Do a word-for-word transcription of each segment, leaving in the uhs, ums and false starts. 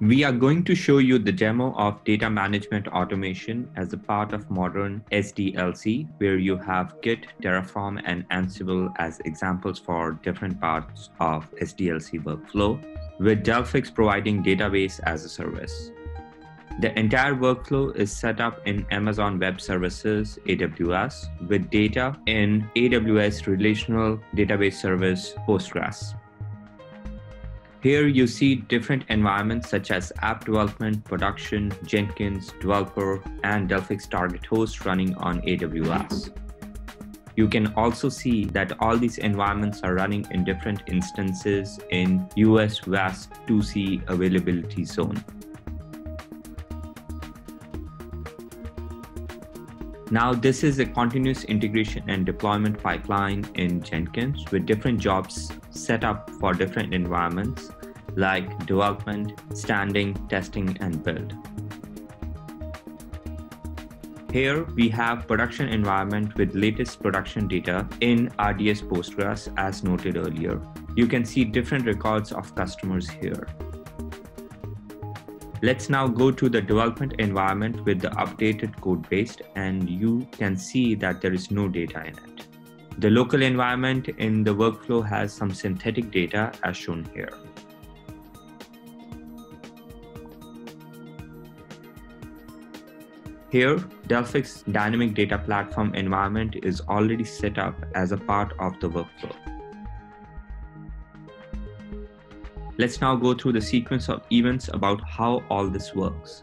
We are going to show you the demo of data management automation as a part of modern S D L C, where you have Git, Terraform, and Ansible as examples for different parts of S D L C workflow, with Delphix providing database as a service. The entire workflow is set up in Amazon Web Services, A W S, with data in A W S Relational Database Service, Postgres. Here you see different environments such as app development, production, Jenkins, developer, and Delphix target host running on A W S. You can also see that all these environments are running in different instances in U S West two C availability zone. Now, this is a continuous integration and deployment pipeline in Jenkins with different jobs set up for different environments like development, staging, testing, and build. Here we have production environment with latest production data in R D S Postgres as noted earlier. You can see different records of customers here. Let's now go to the development environment with the updated code base, and you can see that there is no data in it. The local environment in the workflow has some synthetic data as shown here. Here, Delphix Dynamic Data Platform environment is already set up as a part of the workflow. Let's now go through the sequence of events about how all this works.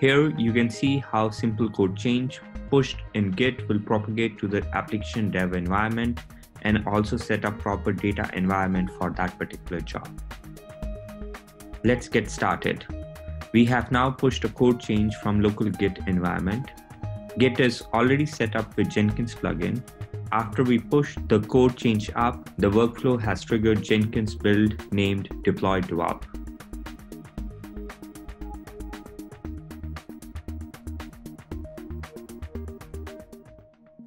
Here you can see how simple code change pushed in Git will propagate to the application dev environment and also set up proper data environment for that particular job. Let's get started. We have now pushed a code change from local Git environment. Git is already set up with Jenkins plugin. After we push the code change up, the workflow has triggered Jenkins build named deploy dev.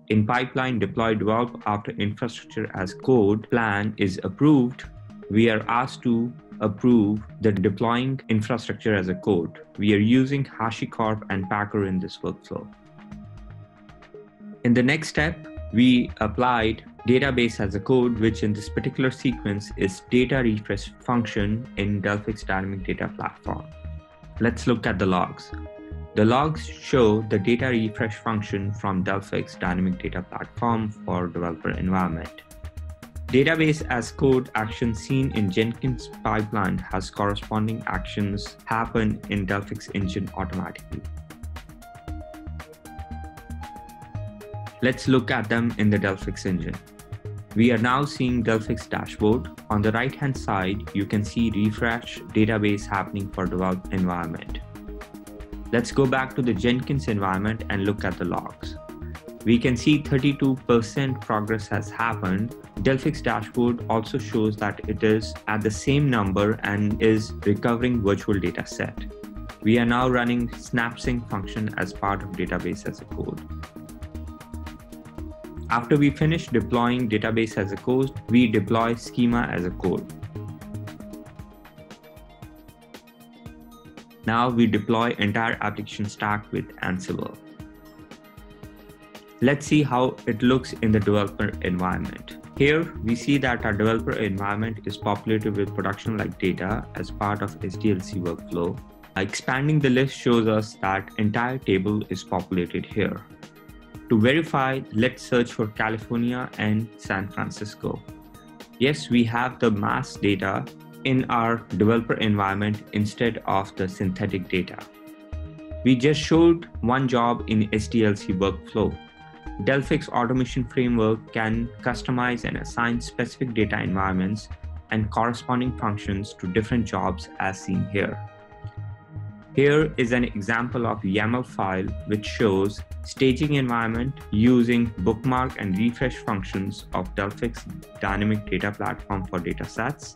In pipeline deploy dev, after infrastructure as code plan is approved, we are asked to approve the deploying infrastructure as a code. We are using HashiCorp and Packer in this workflow. In the next step, we applied database as a code, which in this particular sequence is data refresh function in Delphix Dynamic Data Platform. Let's look at the logs. The logs show the data refresh function from Delphix Dynamic Data Platform for developer environment. Database as code action seen in Jenkins pipeline has corresponding actions happen in Delphix engine automatically. Let's look at them in the Delphix engine. We are now seeing Delphix dashboard. On the right hand side, you can see refresh database happening for developed environment. Let's go back to the Jenkins environment and look at the logs. We can see thirty-two percent progress has happened. Delphix dashboard also shows that it is at the same number and is recovering virtual data set. We are now running SnapSync function as part of database as a code. After we finish deploying database as a code, we deploy schema as a code. Now we deploy entire application stack with Ansible. Let's see how it looks in the developer environment. Here we see that our developer environment is populated with production-like data as part of S D L C workflow. Expanding the list shows us that entire table is populated here. To verify, let's search for California and San Francisco. Yes, we have the mass data in our developer environment instead of the synthetic data. We just showed one job in S D L C workflow. Delphix Automation Framework can customize and assign specific data environments and corresponding functions to different jobs as seen here. Here is an example of YAML file which shows staging environment using bookmark and refresh functions of Delphix Dynamic Data Platform for datasets.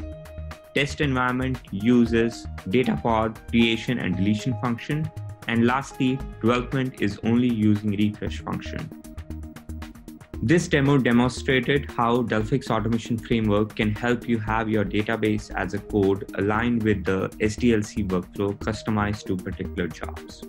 Test environment uses data pod creation and deletion function. And lastly, development is only using refresh function. This demo demonstrated how Delphix Automation Framework can help you have your database as a code aligned with the S D L C workflow customized to particular jobs.